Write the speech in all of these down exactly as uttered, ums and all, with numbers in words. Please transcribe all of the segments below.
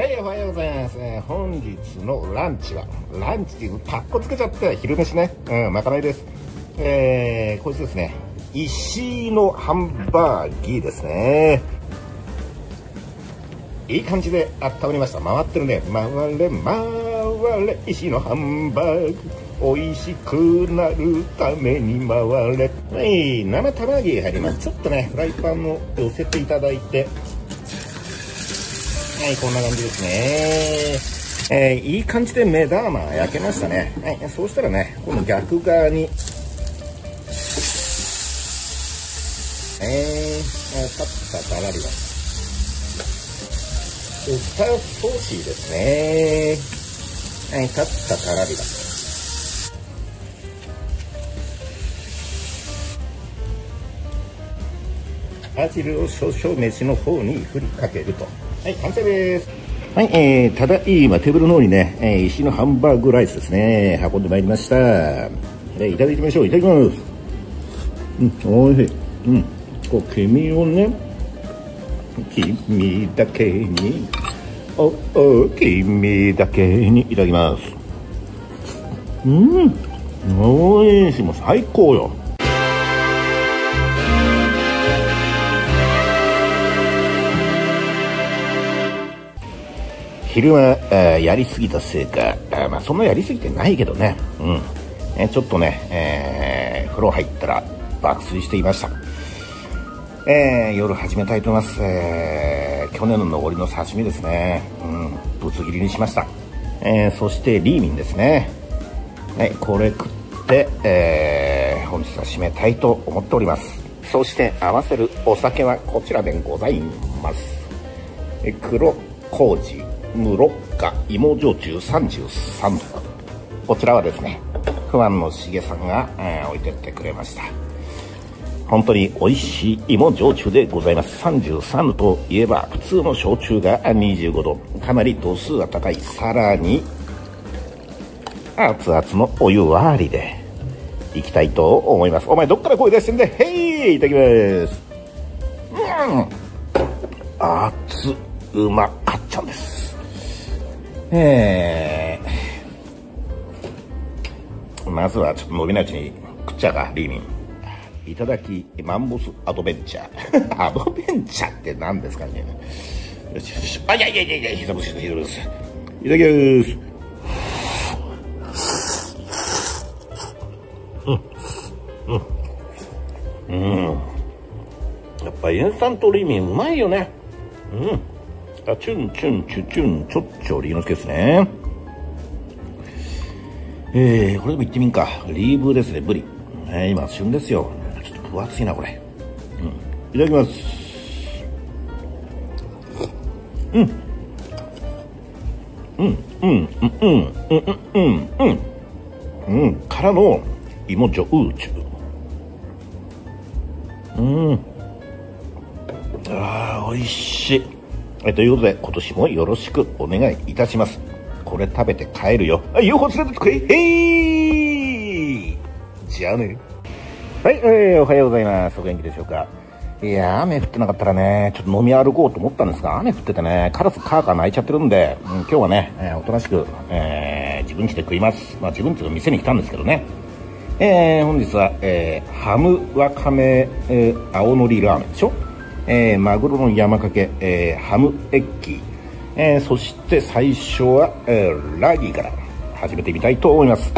はい、おはようございます。本日のランチは、ランチっていうかっこつけちゃって昼飯ね、うん、まかないです。えー、こいつですね、石井のハンバーギーですね。いい感じで温まりました。回ってるね。回れ回れ、石井のハンバーグ。美味しくなるために回れ。はい、生玉ねぎ入ります。ちょっとね、フライパンを寄せていただいて、はい、こんな感じですね。えー、いい感じで目玉焼けましたね。はい、そうしたらね、この逆側に、えー、さっさと洗います。ウスターソーシーですね。はい、さっさと洗います。バジルを少々飯の方に振りかけると。はい、完成です。はい、えー、ただいまテーブルの方にね、えー、石のハンバーグライスですね、運んでまいりました。で、いただきましょう。いただきます。うん、おいしい。うん、こう、君をね、君だけに、おお、君だけに、いただきます。うん、おいしい。もう最高よ。昼はやりすぎたせいか、あまあ、そんなやりすぎてないけどね、うん、えちょっとね、えー、風呂入ったら爆睡していました。えー、夜始めたいと思います。えー、去年の残りの刺身ですね、うん、ぶつ切りにしました。えー、そしてリーミンですね、はい、これ食って、えー、本日は締めたいと思っております。そして合わせるお酒はこちらでございます。え黒麹無ろっか芋焼酎さんじゅうさんど。こちらはですね、不安のしげさんが、えー、置いてってくれました。本当に美味しい芋焼酎でございます。さんじゅうさんどといえば、普通の焼酎がにじゅうごど。かなり度数が高い。さらに、熱々のお湯割りでいきたいと思います。お前どっから声出してんだ。へい、いただきます。うん、熱うまかっちゃんです。えー、まずはちょっと伸びないうちに食っちゃうか、リーミン。いただき、マンモスアドベンチャー。アドベンチャーって何ですかね。よしよし。あ、いやいやいやいや、ひざぶし、ひざぶし。いただきます。うん。うん。うん。やっぱインスタントリーミンうまいよね。うん。チュンチュンチュチュンチョッチョリーノスケですね。えー、これでもいってみんか。リーブですね、ブリ。えー、今、旬ですよ。ちょっと分厚いな、これ。うん。いただきます。うん。うん、うん、うん、うん、うん、うん、うん。うん。からの、芋焼酎。うん。あー、美味しい。えということで、今年もよろしくお願いいたします。これ食べて帰るよ。あ、ユーフォー 連れてってくれ。へい、じゃあね。はい、えー、おはようございます。お元気でしょうか。いやー、雨降ってなかったらね、ちょっと飲み歩こうと思ったんですが、雨降っててね、カラスカーカー鳴いちゃってるんで、うん、今日はね、えー、おとなしく、えー、自分家で食います。まあ、自分家の店に来たんですけどね。えー、本日は、えー、ハムわかめ、えー、青のりラーメンでしょ。えー、マグロの山かけ、えー、ハムエッキー、えー、そして最初は、えー、ラギから始めてみたいと思います。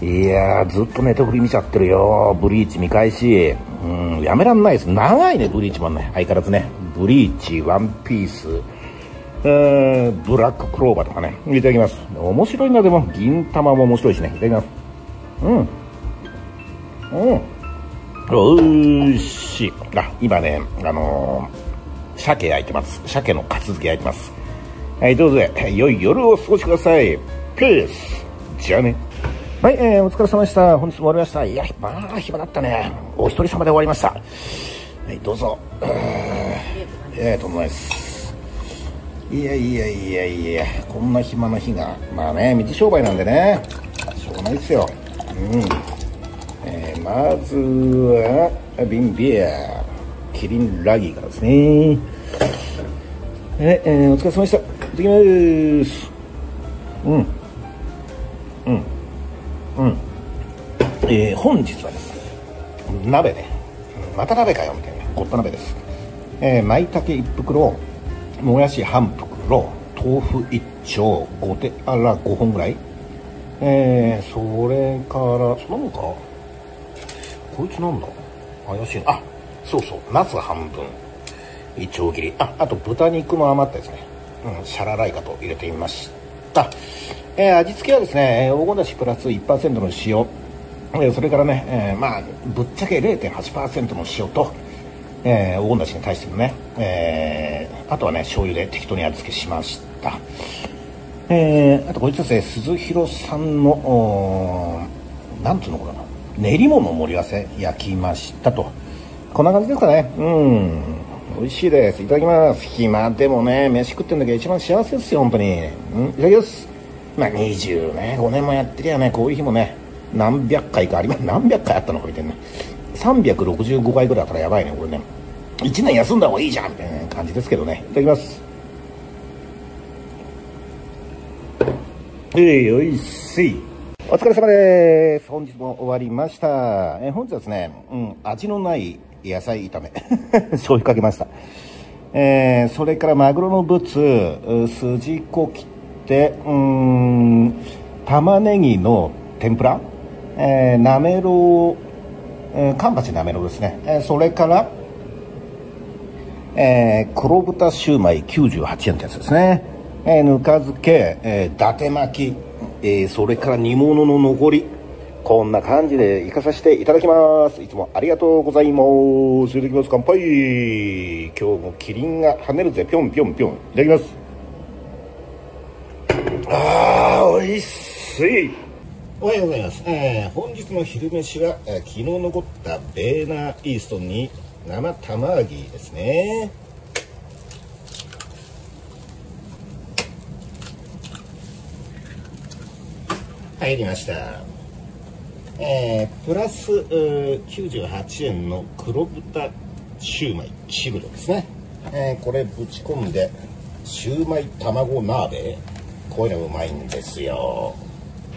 いやー、ずっとネタ振り見ちゃってるよ。ブリーチ見返し、うん、やめらんないです。長いね、ブリーチもね、相変わらずね。ブリーチ、ワンピース、えー、ブラッククローバーとかね、いただきます。面白いな。でも銀玉も面白いしね、いただきます。うんうん、おいしい。あ、今ね、あのー、鮭焼いてます。鮭のカツ漬け焼いてます。はい、ということで、良い夜をお過ごしください。ピース。じゃあね。はい、えー、お疲れ様でした。本日も終わりました。いや、まあ、暇だったね。お一人様で終わりました。はい、どうぞ。えー、とんでもないです。いやいやいやいや、こんな暇な日が、まあね、水商売なんでね、しょうがないですよ。うん。えー、まずは瓶ビアキリンラギーからですね。ええー、お疲れ様でした。行ってきまーす。うんうんうんえー、本日はですね、鍋ね、また鍋かよみたいなゴッド鍋です。えー、舞茸一袋、もやし半袋、豆腐一丁、ご手あらごほんぐらい。えー、それからそのもんかこいつなんだ怪しいな。あ、そうそう、ナス半分、一丁切り。あ、あと豚肉も余ったですね。うん、シャラライカと入れてみました。えー、味付けはですね、黄金だしプラス いちパーセント の塩、えー、それからね、えー、まあぶっちゃけ れいてんはちパーセント の塩と、えー、黄金だしに対してのね、えー、あとはね醤油で適当に味付けしました。えー、あとこいつですね、鈴廣さんのなんつうのかな、練り物を盛り合わせ焼きましたと。こんな感じですかね。うん、美味しいです。いただきます。暇でもね飯食ってんだけど一番幸せですよ、本当に。うん、いただきます。まあにじゅうごねんもやってりゃね、こういう日もね何百回かあります。何百回あったのかみたいな、さんびゃくろくじゅうごかいぐらいあったらやばいねこれね。いちねん休んだ方がいいじゃんみたいな感じですけどね。いただきます。えー、よいしい。お疲れ様でーす。本日も終わりました。えー、本日はですね、うん、味のない野菜炒め醤油かけました。えー、それからマグロのブツ、筋子切って、うーん、玉ねぎの天ぷら、えー、なめろう、えー、カンパチなめろうですね。えー、それから、えー、黒豚シューマイきゅうじゅうはちえんってやつですね。えー、ぬか漬け、えー、伊達巻き、えー、それから煮物の残り、こんな感じで行かさせていただきます。いつもありがとうございます。いただきます。乾杯。今日もキリンが跳ねるぜ。ぴょんぴょんぴょん。いただきます。あー、美味しい。おはようございます。えー、本日の昼飯は、えー、昨日残ったベーナーイーストに生玉ねぎですね。入りました。えー、プラスきゅうじゅうはちえんの黒豚シューマイチブロですね。えー、これぶち込んでシューマイ卵鍋、こういうのうまいんですよ。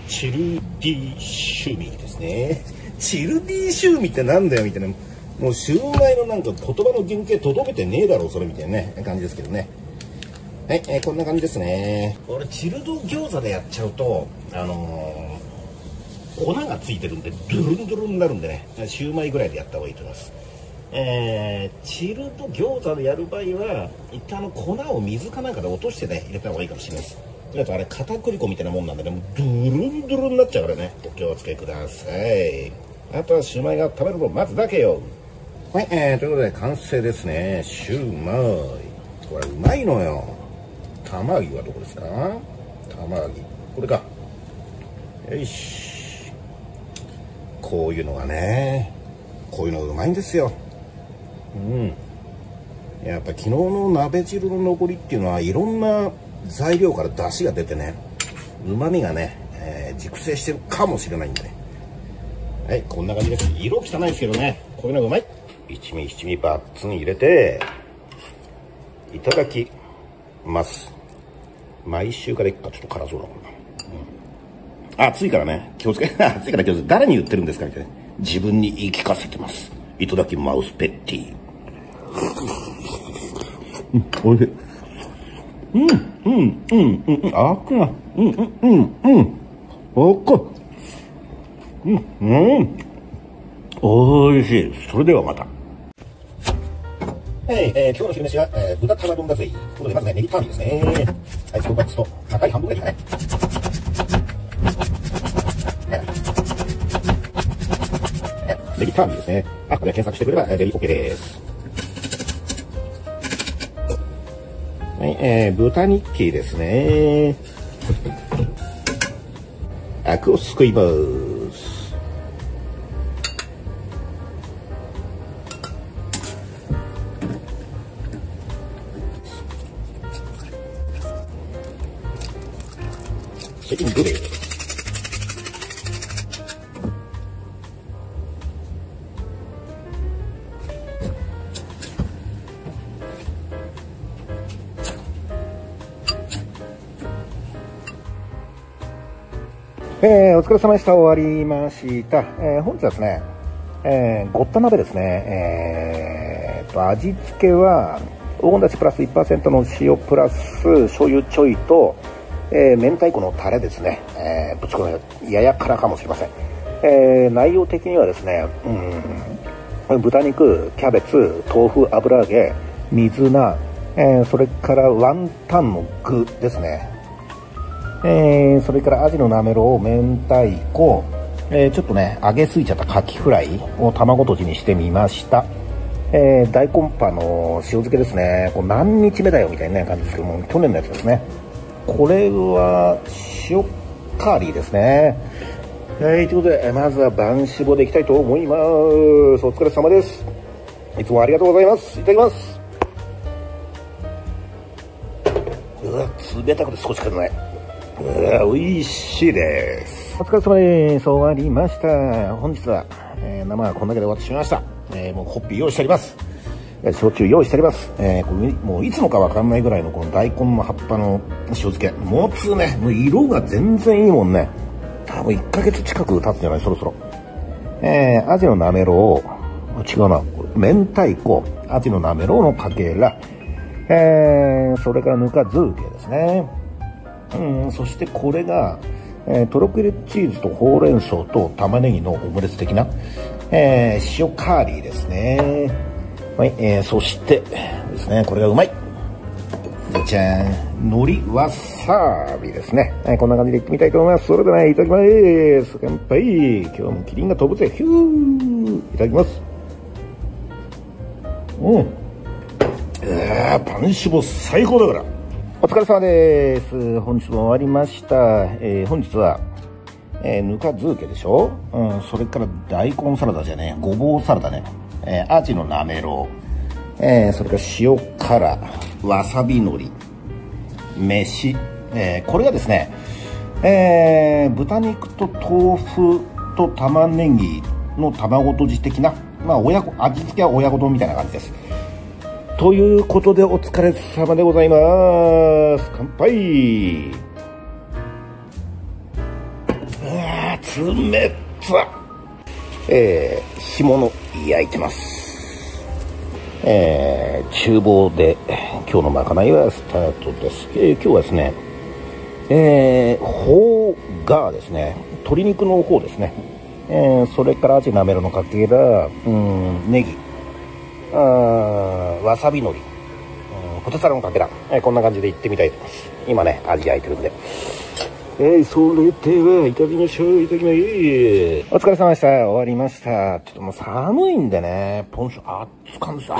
チルディシューミーですね。チルディシューミーってなんだよみたいな、もうシューマイのなんか言葉の原型とどめてねえだろうそれみたいなね感じですけどね。はい、えー、こんな感じですね。これチルド餃子でやっちゃうとあのー粉がついてるんでドゥルンドゥルンになるんでね、シューマイぐらいでやった方がいいと思います。えー、チルド餃子でやる場合は一旦あの粉を水かなんかで落としてね入れた方がいいかもしれないです。あとあれ片栗粉みたいなもんなんでね、もうドゥルンドゥルンになっちゃうからねお気をつけください。あとはシューマイが食べるのを待つだけよ。はい、えー、ということで完成ですね。シューマイこれうまいのよ。玉ねぎはどこですか？玉ねぎこれか。よいしょ。こういうのがね、こういうのがうまいんですよ。うん、やっぱ昨日の鍋汁の残りっていうのはいろんな材料から出汁が出てね、うまみがね、えー、熟成してるかもしれないんでね。はい、こんな感じです。色汚いですけどね、こういうのがうまい。一味七味バッツン入れていただきます。毎週からいくか、ちょっと辛そうだもんな。暑いからね、気をつけ、暑いから気をつけ、誰に言ってるんですかみたいな。自分に言い聞かせてます。いただきマウスペッティ。うん、おいしい。うん、うん、うん、うん、あくが、うん、うん、うん、うん、おっこ。うん、うん。おいしい。それではまた。えー、えー、今日の昼飯は、えー、豚玉丼だぜ。ということで、まずね、ネギターミンですね。はい、そこからちょっと、赤い半分がいいかね。ネギターミンですね。あ、これ検索してくればネギ OK です。はい、えー、豚ニッキーですね。アクをすくいます。セリングです。えー、お疲れ様でした。終わりました。えー、本日はですね、えー、ごった鍋ですね。えー、と味付けは黄金だしプラス いちパーセント の塩プラス醤油ちょいと、えー、明太子のタレですね。えー、ぶち込みやや辛かもしれません。えー、内容的にはですね、うん、豚肉、キャベツ、豆腐、油揚げ、水菜、えー、それからワンタンの具ですね。えー、それからアジのなめろう、明太子、えー、ちょっとね揚げすぎちゃったカキフライを卵とじにしてみました。えー、大根パの塩漬けですね。これ何日目だよみたいな感じですけども、去年のやつですね。これは塩カリーですね。はい、ということでまずは晩しぼでいきたいと思います。お疲れ様です。いつもありがとうございます。いただきます。うわ、冷たくて少し辛くない。おいしいです。お疲れ様です。終わりました。本日は、えー、生はこんだけで終わってしまいました。えー、もうコッピー用意してあります。えー、焼酎用意してあります。えー、これもういつのかわかんないぐらいのこの大根の葉っぱの塩漬け、もつね、もう色が全然いいもんね。多分いっかげつ近く経つんじゃない、そろそろ。えー、アジのなめろう、違うな、明太子、アジのなめろうのかけら、えー、それからぬか漬けですね。うん、そしてこれが、えー、とろけるチーズとほうれん草と玉ねぎのオムレツ的な、えー、塩カーリーですね。はい、えー、そしてですね、これがうまい。じゃん、海苔わさびですね。はい、こんな感じでいってみたいと思います。それでは、ね、いただきます。乾杯。今日もキリンが飛ぶぜ。ヒュー。いただきます。うん、えー、パンしぼ最高だから。お疲れ様です。本日も終わりました。えー、本日は、えー、ぬか漬けでしょ、うん、それから大根サラダじゃねえ、ごぼうサラダね、えー、アジのなめろう、えー、それから塩辛、わさびのり、飯、えー、これがですね、えー、豚肉と豆腐と玉ねぎの卵とじ的な、まあ、親子味付けは親子丼みたいな感じです。ということで、お疲れ様でございます。乾杯。うわー、冷た。えー、干物焼いてます。えー、厨房で今日のまかないはスタートです。えー、今日はですね、えー、ほうがですね、鶏肉のほうですね、えー、それからアジなめろのかけら、うん、ネギ、あわさびのり、ポテサラのかけら、えー、こんな感じでいってみたいと思います。今ねアジ焼いてるんで、えー、それではいただきましょう。いただきます。お疲れ様でした。終わりました。ちょっともう寒いんでね、ポンショ熱かんです。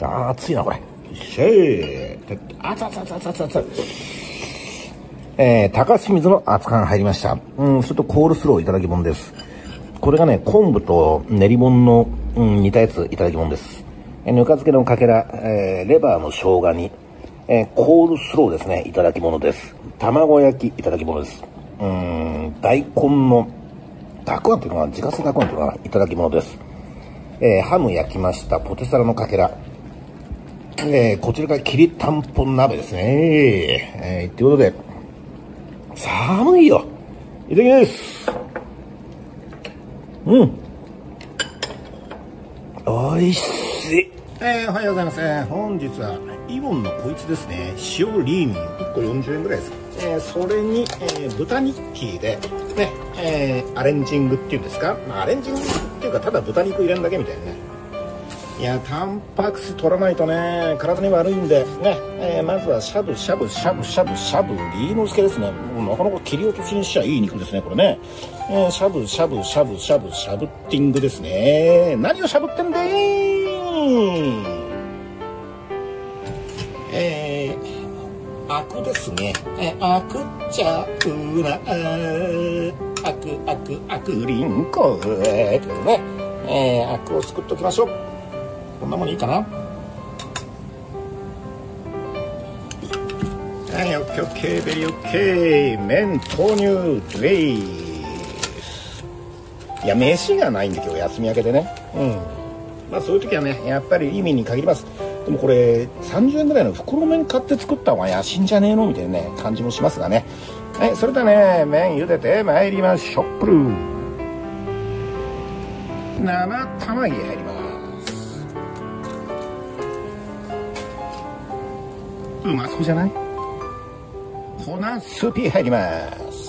あ熱いなこれ。よっしゃー。熱熱熱熱熱熱、えー、高清水の熱燗入りました。うん、ちょっとコールスローいただきもんです。これがね、昆布と練り物の、うん、煮たやついただきもんです。えぬか漬けのかけら、えー、レバーの生姜煮、えー、コールスローですね、いただきものです。卵焼きいただきものです。うーん、大根のたくあんというのは、自家製たくあんというのはいただきものです。えー、ハム焼きました。ポテサラのかけら、えー、こちらがきりたんぽ鍋ですね。えー、ということで寒いよ。いただきます。うん、おいしい。えー、おはようございます。本日はイボンのこいつですね、塩リーミンいっこよんじゅうえんぐらいです。えー、それに、えー、豚ニッキーでね、えー、アレンジングっていうんですか、まあ、アレンジングっていうか、ただ豚肉入れるだけみたいなね。いや、タンパク質取らないとね体に悪いんでね、えー、まずはしゃぶしゃぶしゃぶしゃぶしゃぶリーノスケですね。もうなかなか切り落としにしちゃいい肉ですね、これね。えー、しゃぶしゃぶしゃぶしゃぶしゃぶってんぐですね。何をしゃぶってんでー。えー、アクですね。えー、アクチャクラアクアクアクリンコということで、えー、アクをすくっときましょう。こんなもんいいかな。はい、オッケーオッケー、ベリーオッケー。麺投入です。いや、飯がないんで今日休み明けでね、うん、まあそういう時はねやっぱり意味に限ります。でもこれさんじゅうえんぐらいの袋麺買って作った方が安心じゃねえのみたいな、ね、感じもしますがね。はい、それではね、麺茹でてまいりましょう。生卵入ります。うまそうじゃない？粉スープ入ります。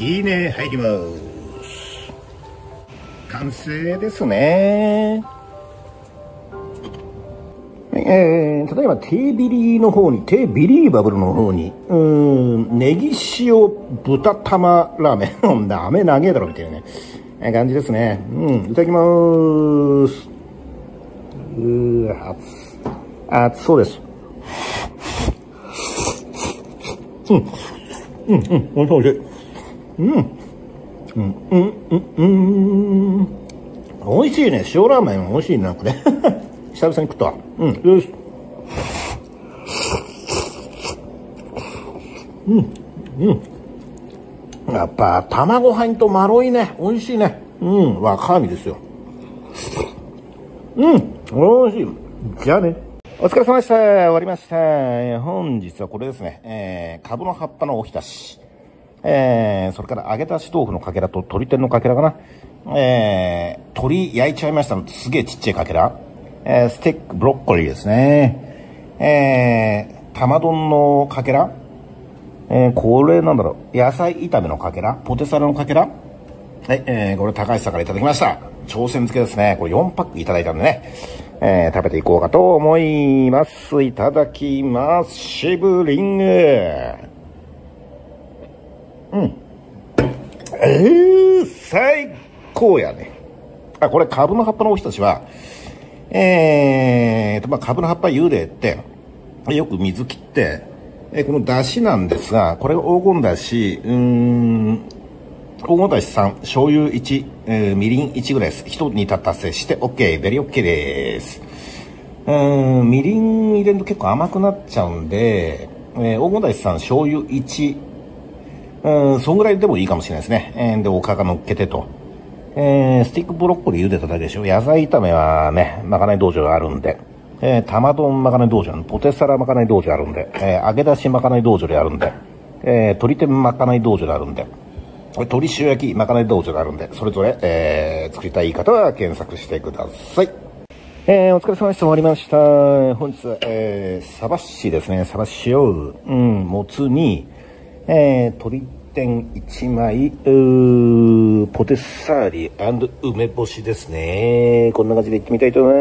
いいね、入ります。完成ですね。えー、ただいま手ビリの方に、手ビリーバブルの方に、うーん、ネギ塩豚玉ラーメンダメ長えだろみたいなね、えー、感じですね。うん、いただきます。うー、熱熱そうです。うんうんうんおいしいおいしい。うんうんうんうんうん美味しいね。塩ラーメン美味しいね、なんかね久々に食ったわ。うん、よし。うんうんやっぱ卵飯とまろいね、美味しいね。うんわかみですよ。うん美味しい。じゃあね、お疲れ様でした。終わりました。本日はこれですね、えー、株の葉っぱのおひたし、えー、それから揚げ出し豆腐のかけらと鶏天のかけらかな、えー、鶏焼いちゃいましたのですげえちっちゃいかけら、えー、スティックブロッコリーですね、えー、玉丼のかけら、えー、これなんだろう、野菜炒めのかけら、ポテサラのかけら、はい、えー、これ高橋さんからいただきました朝鮮漬けですね。これよんパックいただいたんでね、えー、食べていこうかと思います。いただきます。シブリング。うん、えー、最高やね。あ、これ、カブの葉っぱのおひたしは、えーと、まあ、カブの葉っぱ茹でて、よく水切って、えー、この出汁なんですが、これが黄金だし、うーん、黄金だしさん、醤油いち、えー、みりんいちぐらいです。一煮立たせして、OK、ベリー OK でーす。うーん、みりん入れると結構甘くなっちゃうんで、えー、黄金だしさん、醤油いち、うん、そんぐらいでもいいかもしれないですね。えー、で、おかが乗っけてと。えー、スティックブロッコリー茹でただけでしょ。野菜炒めはね、まかない道場あるんで。えー、玉丼まかない道場、ポテサラまかない道場あるんで。えー、揚げ出しまかない道場であるんで。えー、鶏天まかない道場であるんで。鶏塩焼きまかない道場であるんで。それぞれ、えー、作りたい方は検索してください。えー、お疲れ様でした。終わりました。本日は、えー、サバシですね。サバシを、うん、もつに、えー、鶏天いちまい、うーポテサーリ&梅干しですね。こんな感じでいってみたいと思い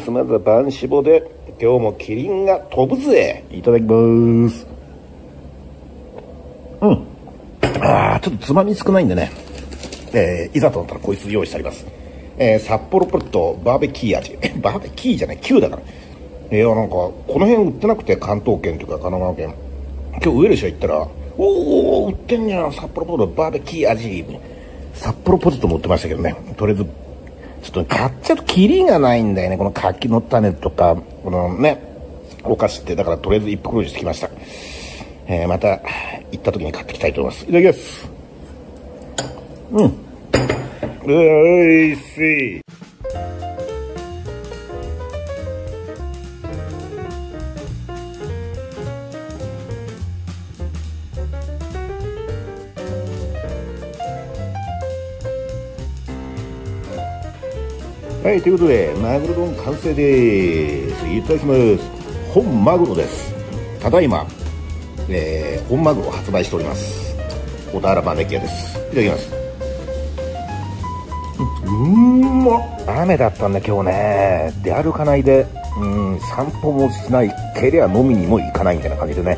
ます。まずは晩絞で、今日もキリンが飛ぶぜ。いただきます。うん、あーちょっとつまみ少ないんでね、えー、いざとなったらこいつ用意してあります。えー、札幌ポテトバーベキュー味バーベキューじゃないきゅうだから、いやなんかこの辺売ってなくて、関東圏というか神奈川県、今日上吉行ったら、おー、売ってんじゃん、札幌ポテトバーベキュー味。札幌ポテトも売ってましたけどね。とりあえず、ちょっと買っちゃうとキリがないんだよね。この柿の種とか、このね、お菓子って。だからとりあえず一袋にしてきました。えー、また、行った時に買ってきたいと思います。いただきます。うん。おいしい。はい、ということでマグロ丼完成でーす。いただきます。本マグロです。ただいま、えー、本マグロを発売しております。小田原バーベキューです。いただきます。うーん、まっ雨だったんだ今日ね。出歩かないで、うん、散歩もしないけりゃ飲みにも行かないみたいな感じでね、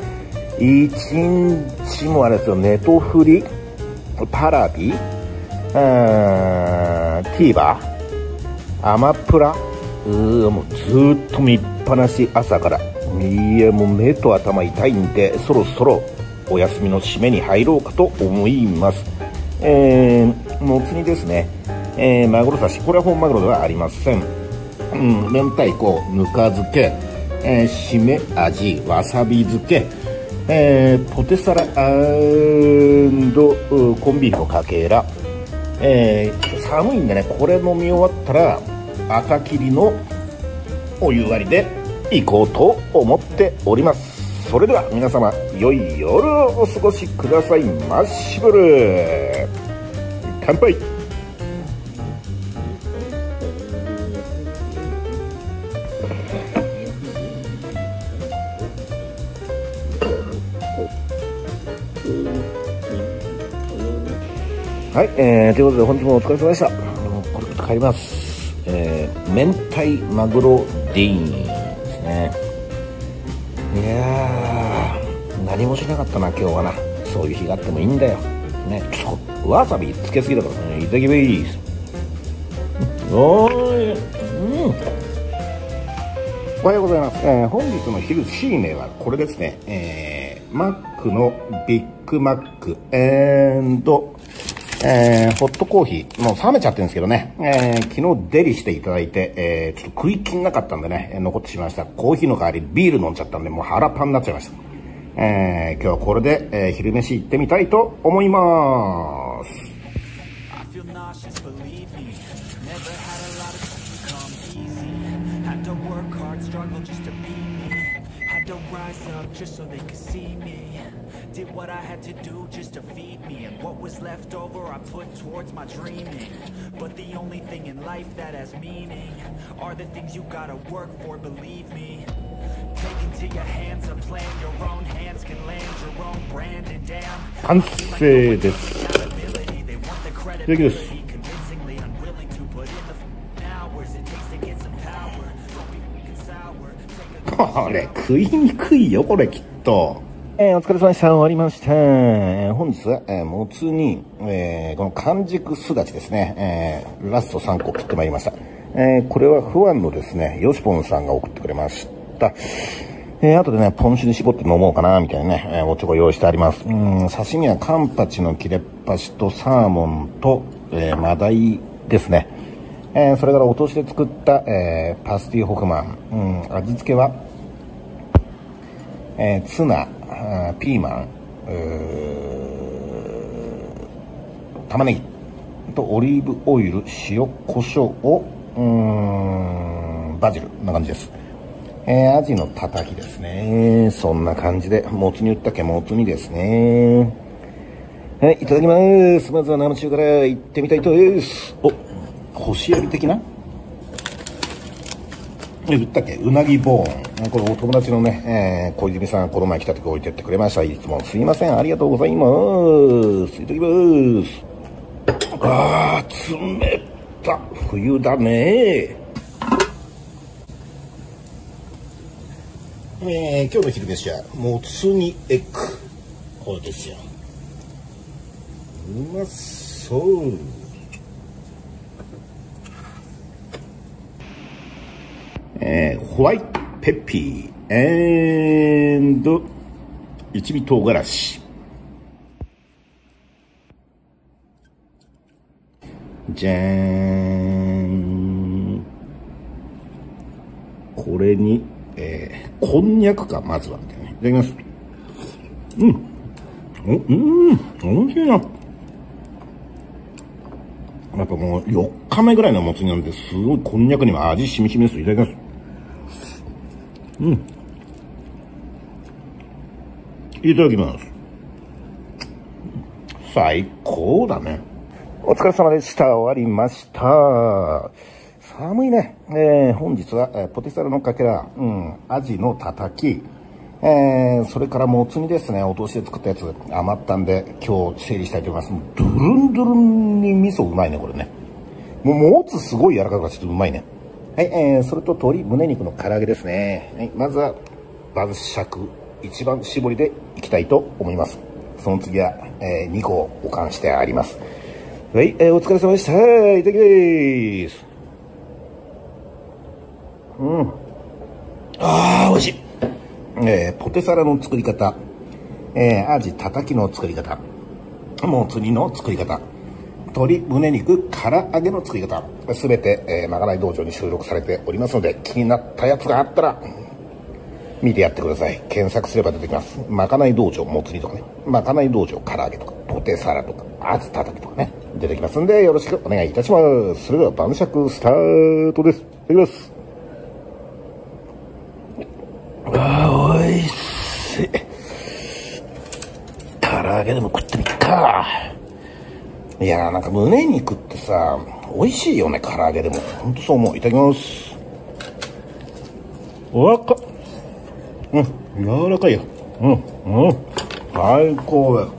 一日もあれですよ、ネトフリ、パラビ、うーん、TVer、アマプラ、うーもうずーっと見っぱなし、朝から。いや、もう目と頭痛いんで、そろそろお休みの締めに入ろうかと思います。えー、もつ煮ですね。えー、マグロ刺し、これは本マグロではありません。うん、明太子、ぬか漬け、えー、締め味、わさび漬け、えー、ポテサラ&コンビーフのかけら、えー、寒いんでね、これ飲み終わったら赤切りのお湯割りでいこうと思っております。それでは皆様、良い夜をお過ごしください。マッシブル乾杯。はい、えー、ということで本日もお疲れ様でした。これから帰ります、えー、明太マグロディーンですね。いやー、何もしなかったな今日はな。そういう日があってもいいんだよ、ね、ちょっとわさびつけすぎだからね。いただきまーす。おーい、うん、おはようございます。えー、本日の昼しいめはこれですね、えー、マックのビッグマックエンドえー、ホットコーヒー、もう冷めちゃってるんですけどね、えー、昨日デリしていただいて、えー、ちょっと食いきんなかったんでね、残ってしまいました。コーヒーの代わりビール飲んじゃったんで、もう腹パンになっちゃいました。えー、今日はこれで、えー、昼飯行ってみたいと思いまーす。Did what I had to do just to feed me, and what was left over I put towards my dreaming. But the only thing in life that has meaning are the things you gotta work for, believe me. Take into your hands a plan, your own hands can land your own brand, and damn, I'm sick. They want the credibility, convincingly unwilling to put in the hours it takes to get some power. Don't be fucking sour. Take a これ食いにくいよ、これきっと。えー、お疲れ様でした。終わりました。えー、本日は、えー、もつに、えー、この完熟すだちですね、えー、ラストさんこ切ってまいりました。えー、これは不安のですね、よしぽんさんが送ってくれました。えー、あとでね、ポン酢に絞って飲もうかな、みたいなね、えー、おちょこ用意してあります。うん、刺身はカンパチの切れっ端とサーモンと、えー、マダイですね。えー、それからお通しで作った、えー、パスティホフマン。うん、味付けは、えー、ツナ、ピーマン、玉ねぎとオリーブオイル、塩、胡椒をうーんバジルな感じです。えー、アジのたたきですね。そんな感じでもつ煮打ったっけ、もつ煮ですね。はい、いただきます。まずは生中からいってみたいと思います。お、干しエビ的な打ったっけ、うなぎボーン。これお友達のね、えー、小泉さん、この前来た時置いてってくれました。いつもすいません、ありがとうございます。いただきます。あー、冷た、冬だねー。えー、今日の昼飯はもつ煮エッグ、これですよ。うまそう。えー、ホワイトペッピーエンド一味唐辛子、じゃーん。これに、えー、こんにゃくか、まずは、ね、いただきます。うんおうんおいしいな。やっぱもうよっかめぐらいのもつ煮なんで、すごいこんにゃくにも味しみしみです。いただきます。うん、いただきます。最高だね。お疲れ様でした。終わりました。寒いね。えー、本日は、えー、ポテサラのかけら、うん、アジのたたき、えー、それからもつ煮ですね。お通しで作ったやつ余ったんで、今日整理したいと思います。もうドゥルンドゥルンに味噌うまいね、これね。もうもつすごい柔らかくてちょっとうまいね。はい、えー、それと鶏胸肉の唐揚げですね。はい、まずは晩酌一番絞りでいきたいと思います。その次は、えー、にこを保管してあります。はい、えー、お疲れ様でした。いただきです。うん、あー、美味しい。えー、ポテサラの作り方、えー、アジたたきの作り方、もつ煮の作り方、鶏胸肉唐揚げの作り方、すべて、えー、まかない道場に収録されておりますので、気になったやつがあったら見てやってください。検索すれば出てきます。まかない道場もつ煮とかね。まかない道場唐揚げとか、ポテサラとか、あずたたきとかね。出てきますんで、よろしくお願いいたします。それでは晩酌スタートです。いただきます。あー、おいしい。唐揚げでも食ってみっか。いやー、なんか胸肉ってさ、美味しいよね、唐揚げでも。ほんとそう思う。いただきます。おわっか。うん、柔らかいよ。うん、うん。最高だよ。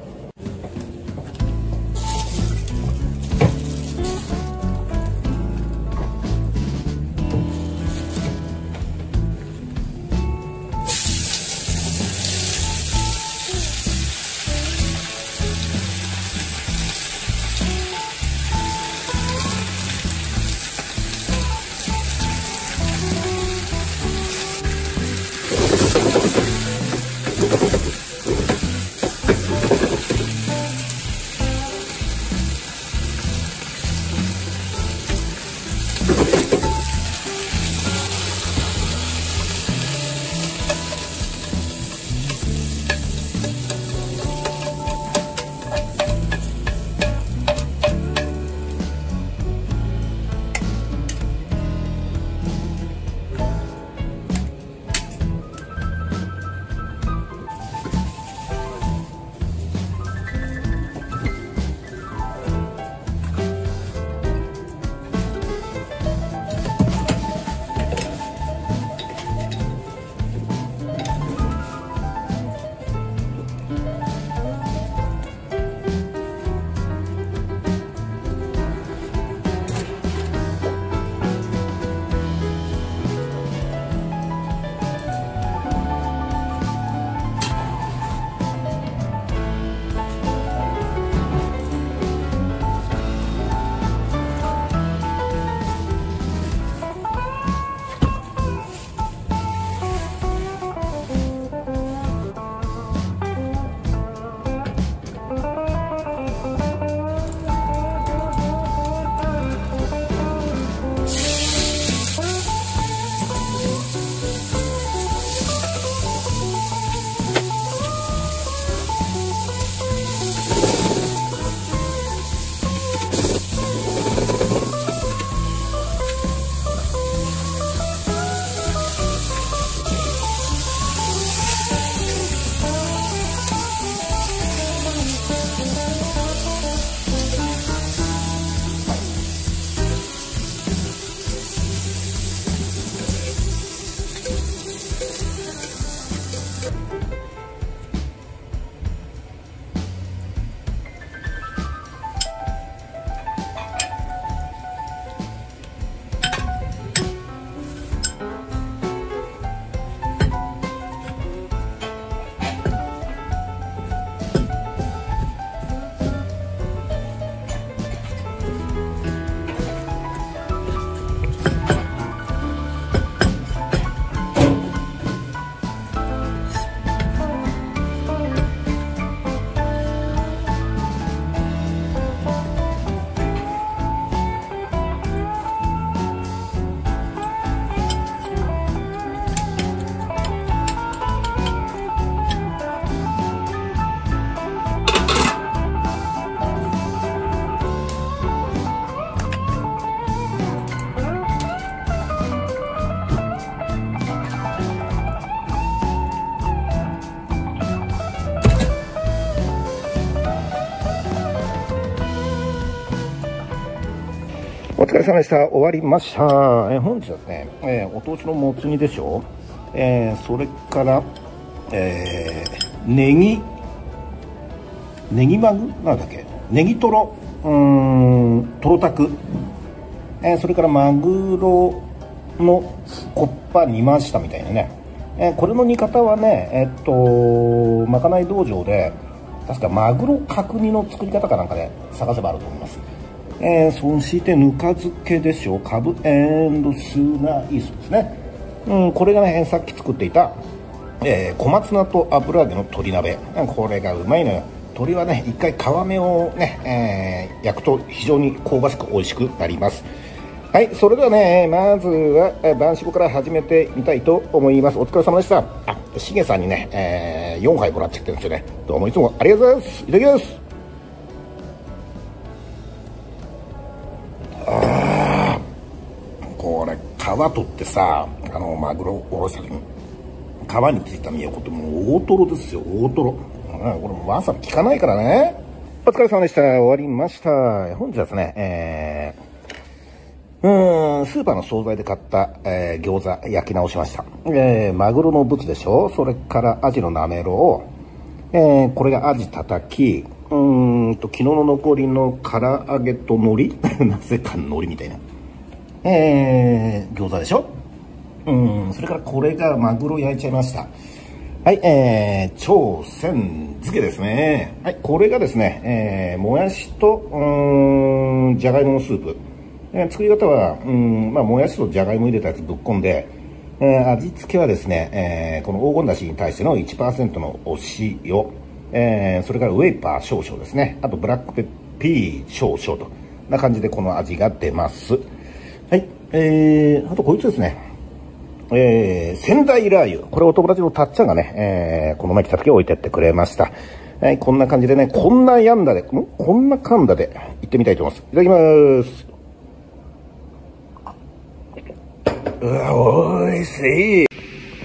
お疲れ様でした。終わりました。えー、本日はですね、えー、お通しのもつ煮でしょ、えー、それから、えー、ネギ、ネギマグなんだっけネギトロ、うーん、トロタク、えー、それからマグロのコッパ煮ましたみたいなね。えー、これの煮方はね、えー、っと、まかない道場で、確かマグロ角煮の作り方かなんかで、ね、探せばあると思います。えー、そしてぬか漬けでしょう。カブエンドスナイスですね。うん、これがね、さっき作っていた、えー、小松菜と油揚げの鶏鍋。これがうまいのよ。鶏はね、一回皮目をね、えー、焼くと非常に香ばしく美味しくなります。はい、それではね、まずは晩酌から始めてみたいと思います。お疲れ様でした。あ、しげさんにね、えー、よんはいもらっちゃってるんですよね。どうもいつもありがとうございます。いただきます。あー、これ皮取ってさ、あのマグロおろした時に皮についた身をこうやって、もう大トロですよ、大トロ。うん、これもわさび効かないからね。お疲れ様でした。終わりました。本日はですね、えー、うーんスーパーの惣菜で買った、えー、餃子焼き直しました。えー、マグロのブツでしょ、それからアジのなめろを、えー、これがアジたたき、うーんと昨日の残りの唐揚げと海苔なぜか海苔みたいな、えー、餃子でしょ。うん、それからこれがマグロ焼いちゃいました。はい、えー、朝鮮漬けですね。はい、これがですね、えー、もやしとうーんじゃがいものスープ、えー、作り方はうーん、まあ、もやしとじゃがいも入れたやつぶっ込んで、えー、味付けはですね、えー、この黄金だしに対しての いちパーセント のお塩、えー、それからウェイパー少々ですね、あとブラックペッピー少々とな感じでこの味が出ます。はい、えー、あとこいつですね、えー、仙台ラー油。これお友達のたっちゃんがね、えー、この前来た時置いてってくれました。はい、こんな感じでね、こんなやんだで、んこんなかんだで行ってみたいと思います。いただきまーす。うわ、おいしい。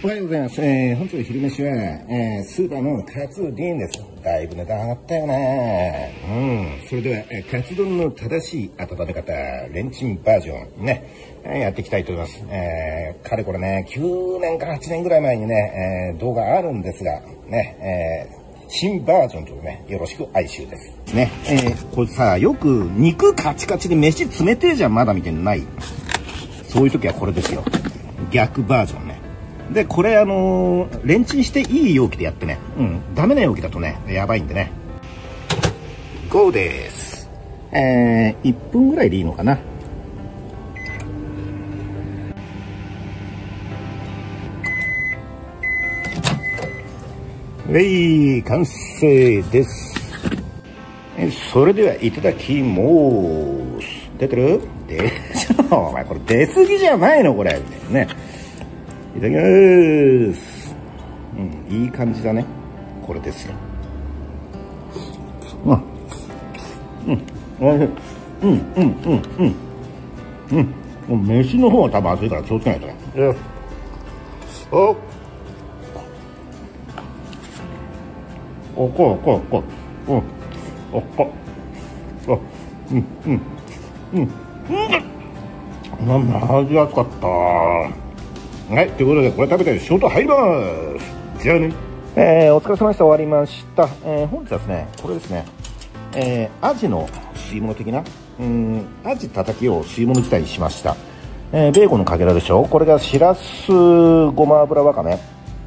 おはようございます。えー、本日の昼飯は、えー、スーパーのカツ丼です。だいぶ値段上がったよね。うん。それでは、えー、カツ丼の正しい温め方、レンチンバージョンね、えー、やっていきたいと思います。えー、かれこれね、きゅうねんかはちねんぐらい前にね、えー、動画あるんですが、ね、えー、新バージョンというね、よろしく哀愁です。ね、えー、これさ、よく肉カチカチで飯冷てえじゃん、まだみたいにない。そういう時はこれですよ。逆バージョンね。で、これあのー、レンチンしていい容器でやってね、うん、ダメな容器だとね、やばいんでね。ゴーです。えー、いっぷんぐらいでいいのかな。ウェイ、完成です。それではいただきまーす。出てる？でしょ、お前これ出過ぎじゃないのこれ。ね。いただきます。うん、いい感じだね。これですよ。うん。うん。おいしい。うん、うん、うん、うん。うん。飯の方は多分熱いから気をつけないとね。よし。おっ。おっこ、おっこ、おっこ。うん。おっこ。あ、うん、うん。うん。うん。なんだ、味熱かった。はい、ということでこれ食べてショート入りまーす。じゃあね、えー、お疲れ様でした。終わりました。えー、本日はですね、これですね、えー、アジの吸い物的な、うーん、アジたたきを吸い物自体にしました。えー、ベーコンのかけらでしょ。これがしらす、ごま油わかめ、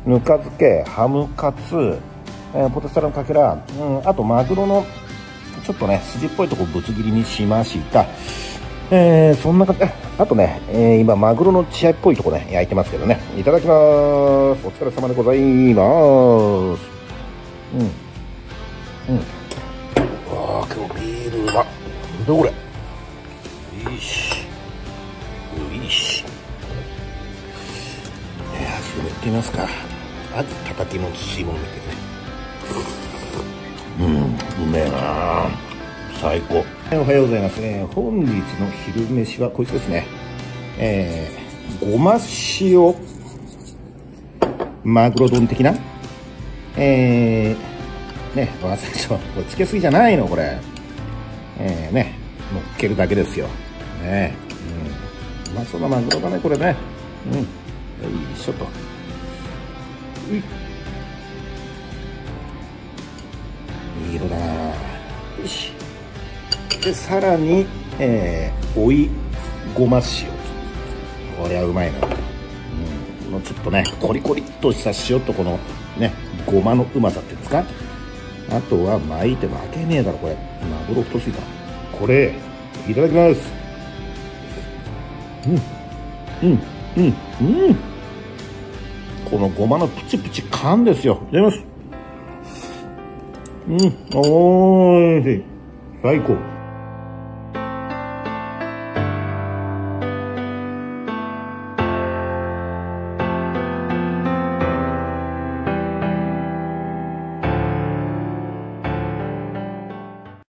ぬか漬け、ハムカツ、えー、ポテサラのかけら、うん、あとマグロのちょっとね、筋っぽいとこぶつ切りにしました。えー、そんな感じ。あとね、えー、今マグロの血合いっぽいとこね焼いてますけどね。いただきまーす。お疲れ様でございまーす。うんうん。うわあ、今日ビールがどこれ。よいしょよいしょ。えー、味を見てみますか。あとたたきの水分を見てね。うん、うめえなー。最高。おはようございます。えー、本日の昼飯はこいつですね。えー、ごま塩、マグロ丼的な。えー、ね、わさびちょっとつけすぎじゃないのこれ。えー、ね、乗っけるだけですよ。ね、うん、うまそうなマグロだね、これね。うん、よいしょと。うん、いい色だな。よし。でさらに、えー、追いごま塩、これはうまいな、うん、もうちょっとねコリコリっとした塩とこのねごまのうまさっていうんですか。あとは巻いて負けねえだろこれ。マグロ太すぎた。これいただきます。うんうんうんうん。このごまのプチプチ感ですよ。いただきます。うん、おいしい、最高。